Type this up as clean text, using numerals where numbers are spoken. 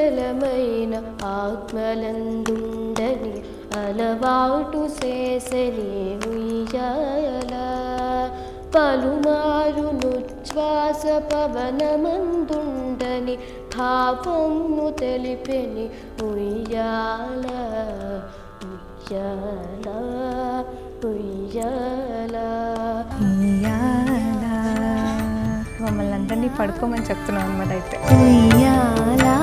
విశాలమైన ఆత్మలందుండని అలవాటు చేసని ఉయ్యాల పలుమారును శ్వాస పవనమందుండని భావమును తెలిపెని ఉయ్యాల ఉయ్యాల ఉయ్యాల మమ్మల్ని అందరినీ పడుకోమని చెప్తున్నాం అన్నమాట. అయితే